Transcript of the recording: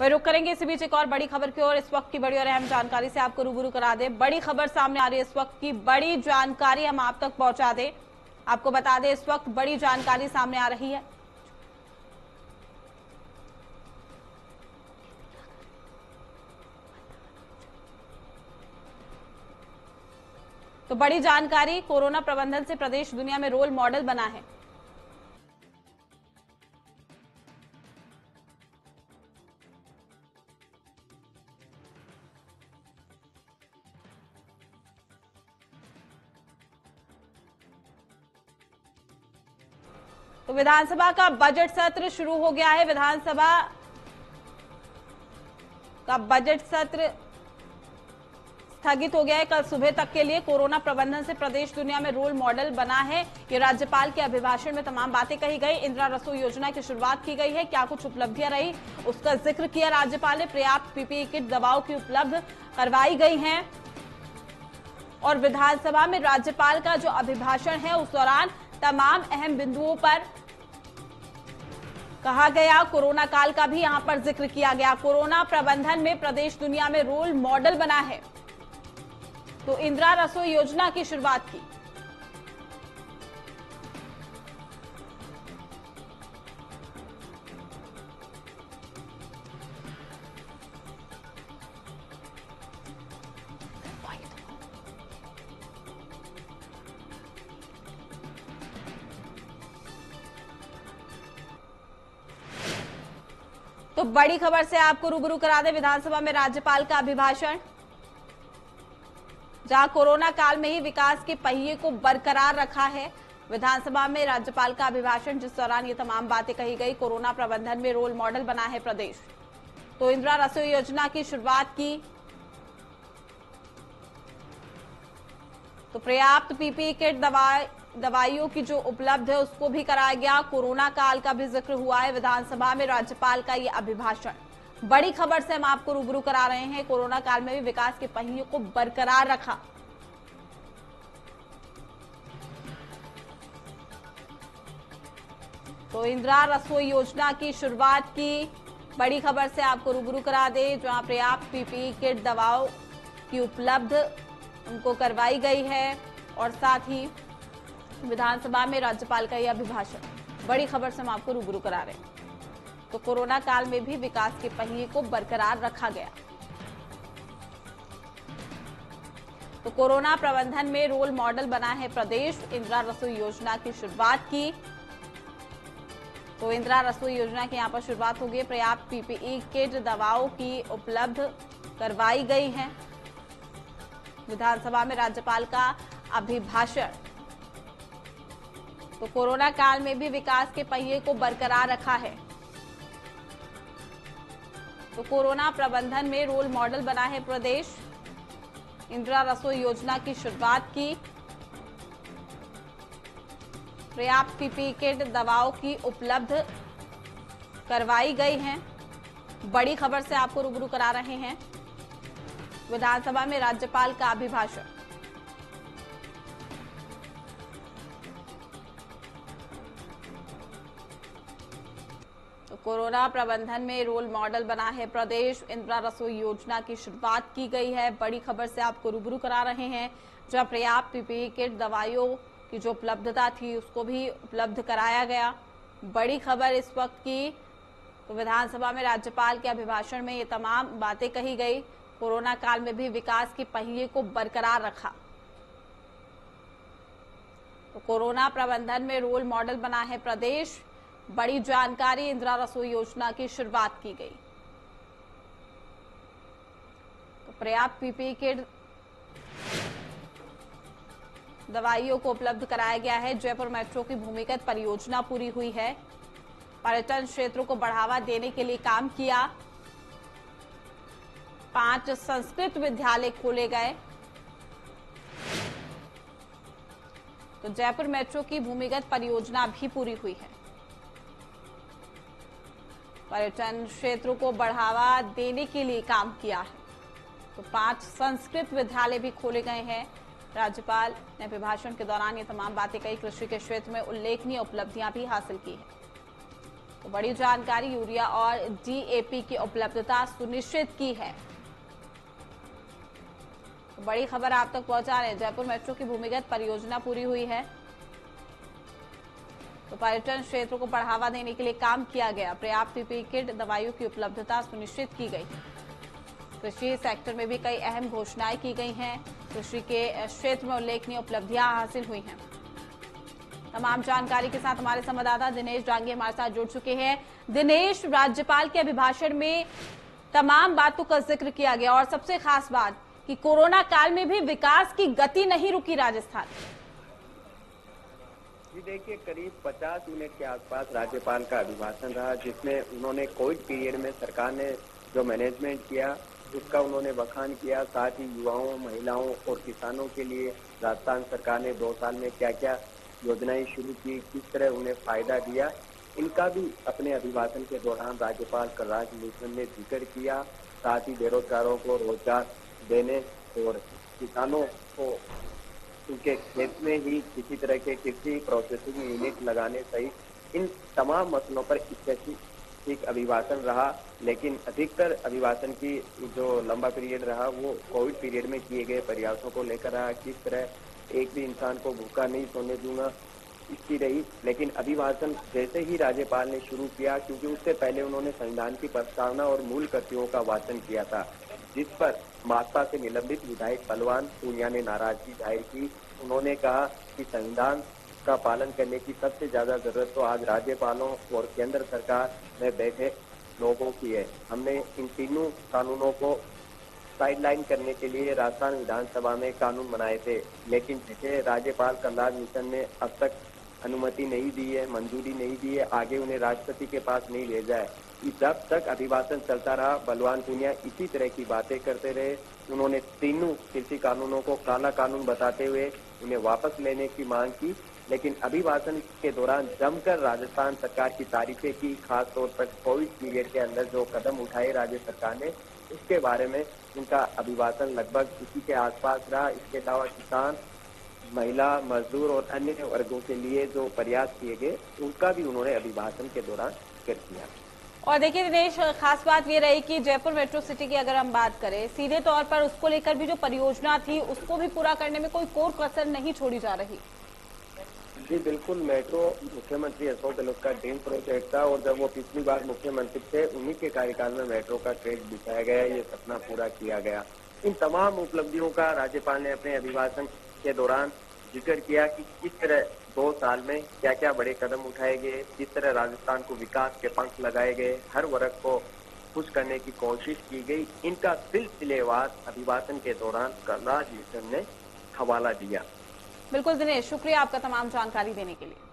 वही रुक करेंगे इसी बीच एक और बड़ी खबर की ओर। इस वक्त की बड़ी और अहम जानकारी से आपको रूबरू करा दे। बड़ी खबर सामने आ रही है, इस वक्त की बड़ी जानकारी हम आप तक पहुंचा दे। आपको बता दें इस वक्त बड़ी जानकारी सामने आ रही है। तो बड़ी जानकारी, कोरोना प्रबंधन से प्रदेश दुनिया में रोल मॉडल बना है। तो विधानसभा का बजट सत्र शुरू हो गया है। विधानसभा का बजट सत्र स्थगित हो गया है कल सुबह तक के लिए। कोरोना प्रबंधन से प्रदेश दुनिया में रोल मॉडल बना है, ये राज्यपाल के अभिभाषण में तमाम बातें कही गई। इंदिरा रसोई योजना की शुरुआत की गई है, क्या कुछ उपलब्धियां रही उसका जिक्र किया राज्यपाल ने। पर्याप्त पीपीई किट दवाओं की उपलब्ध करवाई गई है और विधानसभा में राज्यपाल का जो अभिभाषण है उस दौरान तमाम अहम बिंदुओं पर कहा गया। कोरोना काल का भी यहां पर जिक्र किया गया। कोरोना प्रबंधन में प्रदेश दुनिया में रोल मॉडल बना है, तो इंदिरा रसोई योजना की शुरुआत की। तो बड़ी खबर से आपको रूबरू करा दे। विधानसभा में राज्यपाल का अभिभाषण, जहां कोरोना काल में ही विकास के पहिए को बरकरार रखा है। विधानसभा में राज्यपाल का अभिभाषण जिस दौरान ये तमाम बातें कही गई। कोरोना प्रबंधन में रोल मॉडल बना है प्रदेश, तो इंदिरा रसोई योजना की शुरुआत की, तो पर्याप्त पीपीई किट दवाइयों की जो उपलब्ध है उसको भी कराया गया। कोरोना काल का भी जिक्र हुआ है। विधानसभा में राज्यपाल का ये अभिभाषण बड़ी खबर से हम आपको रूबरू करा रहे हैं। कोरोना काल में भी विकास के पहियों को बरकरार रखा। तो इंदिरा रसोई योजना की शुरुआत की। बड़ी खबर से आपको रूबरू करा दे, जहां पर्याप्त पीपीई किट दवाओं की उपलब्ध उनको करवाई गई है और साथ ही विधानसभा में राज्यपाल का यह अभिभाषण बड़ी खबर से हम आपको रूबरू करा रहे हैं। तो कोरोना काल में भी विकास के पहिए को बरकरार रखा गया। तो कोरोना प्रबंधन में रोल मॉडल बना है प्रदेश, इंदिरा रसोई योजना की शुरुआत की। तो इंदिरा रसोई योजना की यहां पर शुरुआत हो गई। पर्याप्त पीपीई किट दवाओं की उपलब्ध करवाई गई है। विधानसभा में राज्यपाल का अभिभाषण, तो कोरोना काल में भी विकास के पहिए को बरकरार रखा है। तो कोरोना प्रबंधन में रोल मॉडल बना है प्रदेश, इंदिरा रसोई योजना की शुरुआत की, पर्याप्त पीपीई किट दवाओं की उपलब्ध करवाई गई हैं। बड़ी खबर से आपको रूबरू करा रहे हैं। विधानसभा में राज्यपाल का अभिभाषण, कोरोना प्रबंधन में रोल मॉडल बना है प्रदेश, इंदिरा रसोई योजना की शुरुआत की गई है। बड़ी खबर से आपको रूबरू करा रहे हैं, जहां पर्याप्त पीपीई किट दवाइयों की जो उपलब्धता थी उसको भी उपलब्ध कराया गया। बड़ी खबर इस वक्त की। तो विधानसभा में राज्यपाल के अभिभाषण में ये तमाम बातें कही गई। कोरोना काल में भी विकास के पहिए को बरकरार रखा। तो कोरोना प्रबंधन में रोल मॉडल बना है प्रदेश, बड़ी जानकारी, इंदिरा रसोई योजना की शुरुआत की गई। तो पर्याप्त पीपीई किट दवाइयों को उपलब्ध कराया गया है। जयपुर मेट्रो की भूमिगत परियोजना पूरी हुई है। पर्यटन क्षेत्रों को बढ़ावा देने के लिए काम किया। 5 संस्कृत विद्यालय खोले गए। तो जयपुर मेट्रो की भूमिगत परियोजना भी पूरी हुई है। पर्यटन क्षेत्रों को बढ़ावा देने के लिए काम किया है। तो 5 संस्कृत विद्यालय भी खोले गए हैं। राज्यपाल ने अभिभाषण के दौरान ये तमाम बातें कही। कृषि के क्षेत्र में उल्लेखनीय उपलब्धियां भी हासिल की है। तो बड़ी जानकारी, यूरिया और डीएपी की उपलब्धता सुनिश्चित की है। तो बड़ी खबर आप तक पहुंचा रहे हैं। जयपुर मेट्रो की भूमिगत परियोजना पूरी हुई है, तो पर्यटन क्षेत्र को बढ़ावा देने के लिए काम किया गया। पर्याप्त पीपीई किट दवाइयों की उपलब्धता सुनिश्चित की गई। कृषि सेक्टर में भी कई अहम घोषणाएं की गई हैं। कृषि के क्षेत्र में उल्लेखनीय उपलब्धियां हासिल हुई हैं। तमाम जानकारी के साथ हमारे संवाददाता दिनेश डांगी हमारे साथ जुड़ चुके हैं। दिनेश, राज्यपाल के अभिभाषण में तमाम बातों का जिक्र किया गया और सबसे खास बात कि कोरोना काल में भी विकास की गति नहीं रुकी राजस्थान। जी देखिए, करीब 50 मिनट के आसपास राज्यपाल का अभिभाषण रहा, जिसमें उन्होंने कोविड पीरियड में सरकार ने जो मैनेजमेंट किया उसका उन्होंने बखान किया। साथ ही युवाओं, महिलाओं और किसानों के लिए राजस्थान सरकार ने 2 साल में क्या क्या योजनाएं शुरू की, किस तरह उन्हें फायदा दिया, इनका भी अपने अभिभाषण के दौरान राज्यपाल कलराज मिश्र ने जिक्र किया। साथ ही बेरोजगारों को रोजगार देने और किसानों को उनके खेत में ही किसी तरह के कृषि प्रोसेसिंग यूनिट लगाने सहित इन तमाम मसलों पर स्पेसिफिक अभिभाषण रहा। लेकिन अधिकतर अभिभाषण की जो लंबा पीरियड रहा वो कोविड पीरियड में किए गए प्रयासों को लेकर रहा। किस तरह एक भी इंसान को भूखा नहीं सोने दूंगा, इसकी रही। लेकिन अभिभाषण जैसे ही राज्यपाल ने शुरू किया, क्योंकि उससे पहले उन्होंने संविधान की प्रस्तावना और मूल कृतियों का वाचन किया था, जिस पर माकपा से निलंबित विधायक पहलवान पूनिया ने नाराजगी जाहिर की। उन्होंने कहा कि संविधान का पालन करने की सबसे ज्यादा जरूरत तो आज राज्यपालों और केंद्र सरकार में बैठे लोगों की है। हमने इन तीनों कानूनों को साइडलाइन करने के लिए राजस्थान विधानसभा में कानून बनाए थे, लेकिन जिसे राज्यपाल कलराज मिश्र ने अब तक अनुमति नहीं दी है, मंजूरी नहीं दी है, आगे उन्हें राष्ट्रपति के पास नहीं भेजा है। जब तक अभिभाषण चलता रहा, पहलवान पूनिया इसी तरह की बातें करते रहे। उन्होंने तीनों कृषि कानूनों को काला कानून बताते हुए उन्हें वापस लेने की मांग की। लेकिन अभिभाषण के दौरान जमकर राजस्थान सरकार की तारीफें की, खासतौर पर कोविड पीरियड के अंदर जो कदम उठाए राज्य सरकार ने उसके बारे में उनका अभिभाषण लगभग इसी के आसपास रहा। इसके अलावा किसान, महिला, मजदूर और अन्य वर्गों के लिए जो प्रयास किए गए उनका भी उन्होंने अभिभाषण के दौरान जिक्र किया। और देखिए दिनेश, खास बात ये रही कि जयपुर मेट्रो सिटी की अगर हम बात करें सीधे तौर पर, उसको लेकर भी जो परियोजना कसर थी उसको भी पूरा करने में कोई कोर कसर नहीं छोड़ी जा रही। जी बिल्कुल, मेट्रो मुख्यमंत्री अशोक गहलोत का ड्रीम प्रोजेक्ट था और जब वो पिछली बार मुख्यमंत्री थे उन्हीं के कार्यकाल में मेट्रो का ट्रैक बिछाया गया, ये सपना पूरा किया गया। इन तमाम उपलब्धियों का राज्यपाल ने अपने अभिभाषण के दौरान जिक्र किया कि किस तरह 2 साल में क्या क्या बड़े कदम उठाए गए, किस तरह राजस्थान को विकास के पंख लगाए गए, हर वर्ग को खुश करने की कोशिश की गई। इनका सिलसिलेवार अभिभाषण के दौरान कलराज मिश्र ने हवाला दिया। बिल्कुल दिनेश, शुक्रिया आपका तमाम जानकारी देने के लिए।